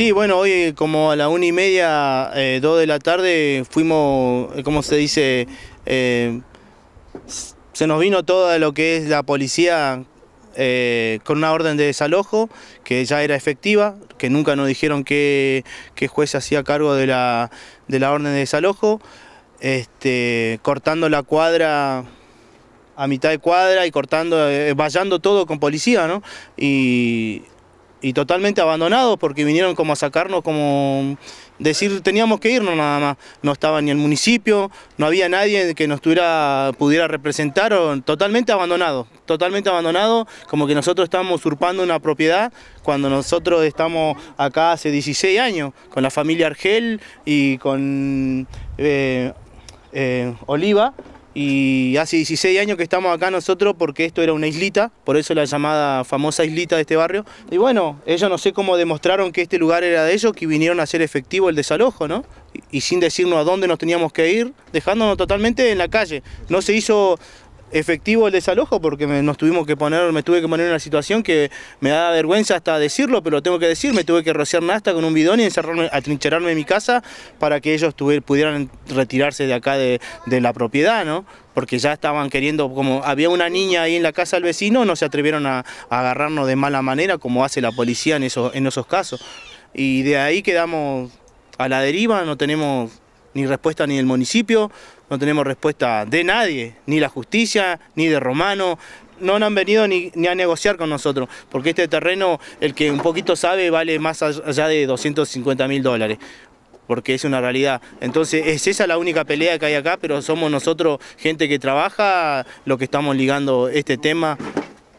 Sí, bueno, hoy como a la 1:30, 2 de la tarde, fuimos, ¿cómo se dice? Se nos vino toda lo que es la policía con una orden de desalojo que ya era efectiva, que nunca nos dijeron qué juez hacía cargo de la orden de desalojo, cortando la cuadra a mitad de cuadra y cortando, vallando todo con policía, ¿no? Y totalmente abandonados porque vinieron como a sacarnos, como decir teníamos que irnos nada más. No estaba ni el municipio, no había nadie que nos pudiera representar, o totalmente abandonado, como que nosotros estamos usurpando una propiedad cuando nosotros estamos acá hace 16 años, con la familia Argel y con Oliva. Y hace 16 años que estamos acá nosotros porque esto era una islita, por eso la llamada famosa islita de este barrio. Y bueno, ellos no sé cómo demostraron que este lugar era de ellos, que vinieron a hacer efectivo el desalojo, ¿no? Y sin decirnos a dónde nos teníamos que ir, dejándonos totalmente en la calle. No se hizo efectivo el desalojo porque me tuve que poner en una situación que me da vergüenza hasta decirlo, pero lo tengo que decir. Me tuve que rociar nafta con un bidón y encerrarme, atrincherarme en mi casa para que ellos pudieran retirarse de acá de la propiedad, ¿no? Porque ya estaban queriendo, como había una niña ahí en la casa del vecino, no se atrevieron a agarrarnos de mala manera como hace la policía en esos casos. Y de ahí quedamos a la deriva, no tenemos ni respuesta ni del municipio, no tenemos respuesta de nadie, ni la justicia, ni de Romano. No han venido ni a negociar con nosotros, porque este terreno, el que un poquito sabe, vale más allá de $250.000, porque es una realidad. Entonces es esa la única pelea que hay acá, pero somos nosotros, gente que trabaja, lo que estamos ligando este tema,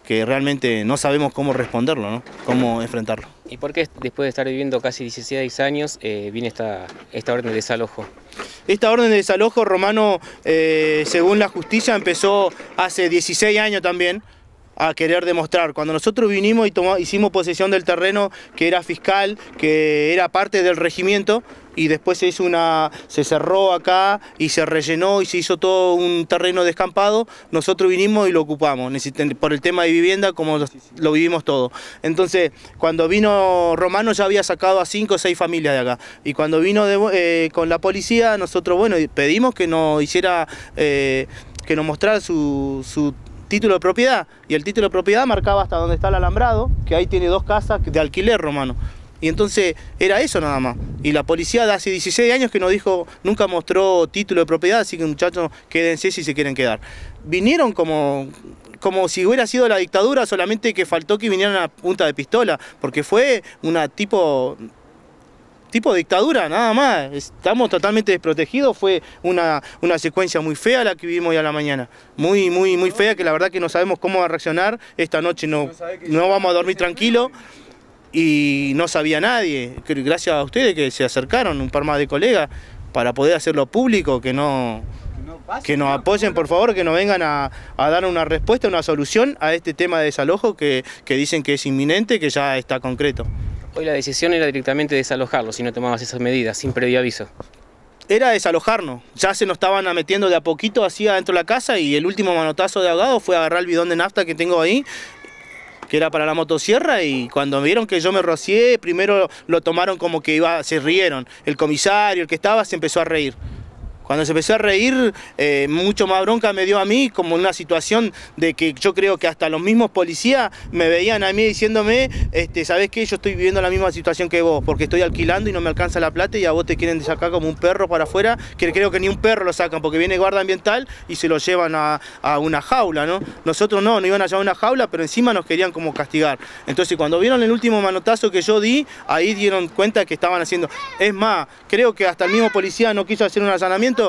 que realmente no sabemos cómo responderlo, ¿no? Cómo enfrentarlo. ¿Y por qué después de estar viviendo casi 16 años viene esta orden de desalojo? Esta orden de desalojo, Romano, según la justicia, empezó hace 16 años también a querer demostrar. Cuando nosotros vinimos y hicimos posesión del terreno, que era fiscal, que era parte del regimiento, y después se cerró acá y se rellenó y se hizo todo un terreno descampado, nosotros vinimos y lo ocupamos, por el tema de vivienda como lo vivimos todo. Entonces, cuando vino Romano ya había sacado a 5 o 6 familias de acá, y cuando vino con la policía, nosotros, bueno, pedimos que nos hiciera, que nos mostrara su título de propiedad, y el título de propiedad marcaba hasta donde está el alambrado, que ahí tiene 2 casas de alquiler, Romano. Y entonces era eso nada más. Y la policía de hace 16 años que nos dijo, nunca mostró título de propiedad, así que muchachos, quédense si se quieren quedar. Vinieron como si hubiera sido la dictadura, solamente que faltó que vinieran a punta de pistola, porque fue una tipo de dictadura, nada más. Estamos totalmente desprotegidos, fue una secuencia muy fea la que vivimos hoy a la mañana. Muy, muy, muy fea, que la verdad que no sabemos cómo reaccionar. Esta noche no vamos a dormir tranquilos. Y no sabía nadie, gracias a ustedes que se acercaron, un par más de colegas, para poder hacerlo público, que nos apoyen, por favor, que nos vengan a dar una respuesta, una solución a este tema de desalojo que dicen que es inminente, que ya está concreto. Hoy la decisión era directamente desalojarlo, si no tomabas esas medidas, sin previo aviso. Era desalojarnos, ya se nos estaban metiendo de a poquito así adentro de la casa, y el último manotazo de ahogado fue agarrar el bidón de nafta que tengo ahí, que era para la motosierra, y cuando vieron que yo me rocié, primero lo tomaron como que se rieron. El comisario, el que estaba, se empezó a reír. Cuando se empezó a reír, mucho más bronca me dio a mí, como una situación de que yo creo que hasta los mismos policías me veían a mí diciéndome, ¿sabés qué? Yo estoy viviendo la misma situación que vos, porque estoy alquilando y no me alcanza la plata, y a vos te quieren sacar como un perro para afuera, que creo que ni un perro lo sacan, porque viene guarda ambiental y se lo llevan a una jaula, ¿no? Nosotros no iban a llevar una jaula, pero encima nos querían como castigar. Entonces, cuando vieron el último manotazo que yo di, ahí dieron cuenta que estaban haciendo. Es más, creo que hasta el mismo policía no quiso hacer un allanamiento,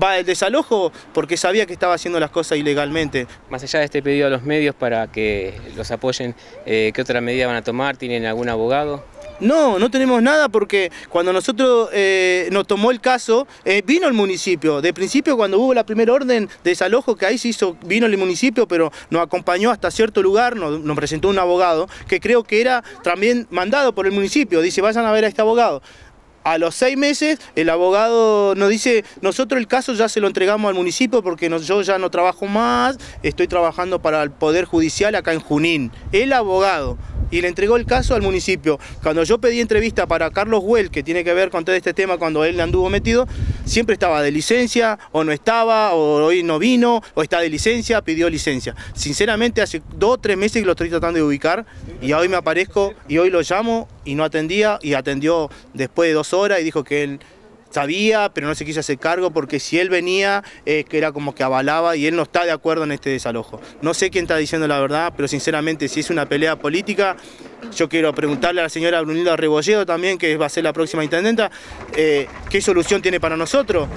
va el desalojo, porque sabía que estaba haciendo las cosas ilegalmente. Más allá de este pedido a los medios para que los apoyen, ¿qué otra medida van a tomar? ¿Tienen algún abogado? No, no tenemos nada, porque cuando nosotros nos tomó el caso, vino el municipio. De principio, cuando hubo la primera orden de desalojo, que ahí se hizo, vino el municipio, pero nos acompañó hasta cierto lugar, nos presentó un abogado, que creo que era también mandado por el municipio. Dice, vayan a ver a este abogado. A los 6 meses el abogado nos dice, nosotros el caso ya se lo entregamos al municipio porque yo ya no trabajo más, estoy trabajando para el Poder Judicial acá en Junín. El abogado. y le entregó el caso al municipio. Cuando yo pedí entrevista para Carlos Güell, que tiene que ver con todo este tema, cuando él anduvo metido, siempre estaba de licencia, o no estaba, o hoy no vino, o está de licencia, pidió licencia. Sinceramente, hace 2 o 3 meses que lo estoy tratando de ubicar, y hoy me aparezco, y hoy lo llamo, y no atendía, y atendió después de 2 horas, y dijo que él sabía, pero no se quiso hacer cargo, porque si él venía, que era como que avalaba, y él no está de acuerdo en este desalojo. No sé quién está diciendo la verdad, pero sinceramente, si es una pelea política, yo quiero preguntarle a la señora Brunilda Rebolledo también, que va a ser la próxima intendenta, ¿qué solución tiene para nosotros?